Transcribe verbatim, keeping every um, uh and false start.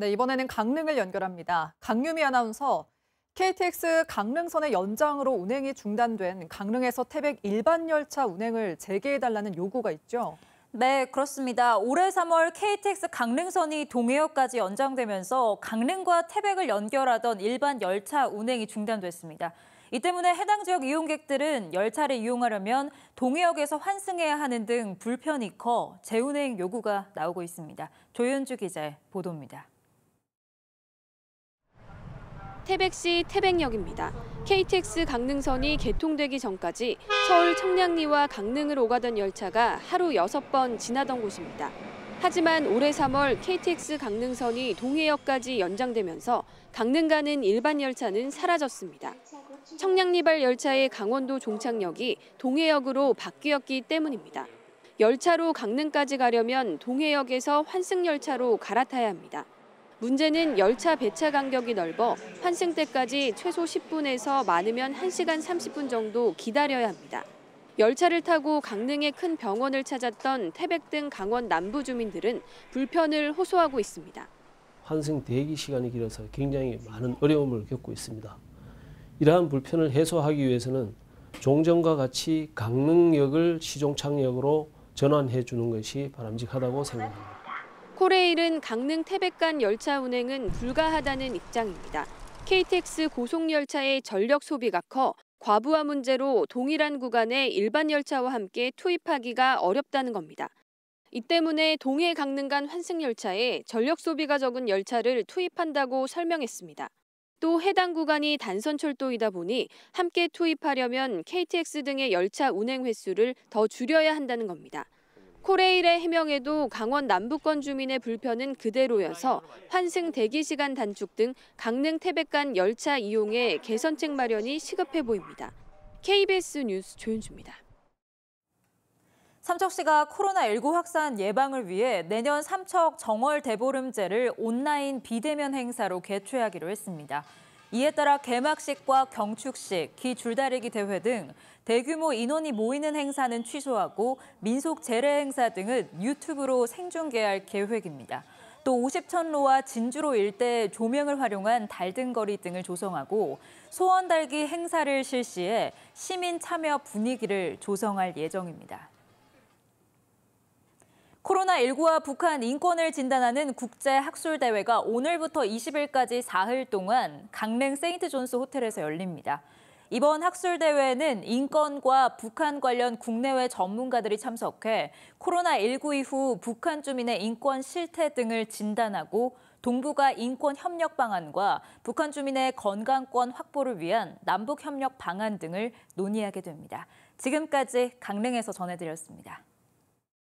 네, 이번에는 강릉을 연결합니다. 강유미 아나운서, 케이티엑스 강릉선의 연장으로 운행이 중단된 강릉에서 태백 일반 열차 운행을 재개해달라는 요구가 있죠? 네, 그렇습니다. 올해 삼월 케이티엑스 강릉선이 동해역까지 연장되면서 강릉과 태백을 연결하던 일반 열차 운행이 중단됐습니다. 이 때문에 해당 지역 이용객들은 열차를 이용하려면 동해역에서 환승해야 하는 등 불편이 커 재운행 요구가 나오고 있습니다. 조연주 기자의 보도입니다. 태백시 태백역입니다. 케이티엑스 강릉선이 개통되기 전까지 서울 청량리와 강릉으로 오가던 열차가 하루 여섯 번 지나던 곳입니다. 하지만 올해 삼월 케이티엑스 강릉선이 동해역까지 연장되면서 강릉 가는 일반 열차는 사라졌습니다. 청량리발 열차의 강원도 종착역이 동해역으로 바뀌었기 때문입니다. 열차로 강릉까지 가려면 동해역에서 환승열차로 갈아타야 합니다. 문제는 열차 배차 간격이 넓어 환승 때까지 최소 십 분에서 많으면 한 시간 삼십 분 정도 기다려야 합니다. 열차를 타고 강릉의 큰 병원을 찾았던 태백 등 강원 남부 주민들은 불편을 호소하고 있습니다. 환승 대기 시간이 길어서 굉장히 많은 어려움을 겪고 있습니다. 이러한 불편을 해소하기 위해서는 종전과 같이 강릉역을 시종착역으로 전환해 주는 것이 바람직하다고 생각합니다. 코레일은 강릉 태백 간 열차 운행은 불가하다는 입장입니다. 케이티엑스 고속열차의 전력 소비가 커 과부하 문제로 동일한 구간에 일반 열차와 함께 투입하기가 어렵다는 겁니다. 이 때문에 동해 강릉 간 환승열차에 전력 소비가 적은 열차를 투입한다고 설명했습니다. 또 해당 구간이 단선철도이다 보니 함께 투입하려면 케이티엑스 등의 열차 운행 횟수를 더 줄여야 한다는 겁니다. 코레일의 해명에도 강원 남부권 주민의 불편은 그대로여서 환승 대기 시간 단축 등 강릉 태백 간 열차 이용에 개선책 마련이 시급해 보입니다. 케이비에스 뉴스 조연주입니다. 삼척시가 코로나 일구 확산 예방을 위해 내년 삼척 정월 대보름제를 온라인 비대면 행사로 개최하기로 했습니다. 이에 따라 개막식과 경축식, 기줄다리기 대회 등 대규모 인원이 모이는 행사는 취소하고 민속 재래 행사 등은 유튜브로 생중계할 계획입니다. 또 오십천로와 진주로 일대의 조명을 활용한 달등거리 등을 조성하고 소원 달기 행사를 실시해 시민 참여 분위기를 조성할 예정입니다. 코로나 일구와 북한 인권을 진단하는 국제학술대회가 오늘부터 이십 일까지 사흘 동안 강릉 세인트존스 호텔에서 열립니다. 이번 학술대회에는 인권과 북한 관련 국내외 전문가들이 참석해 코로나 일구 이후 북한 주민의 인권 실태 등을 진단하고 동북아 인권 협력 방안과 북한 주민의 건강권 확보를 위한 남북 협력 방안 등을 논의하게 됩니다. 지금까지 강릉에서 전해드렸습니다.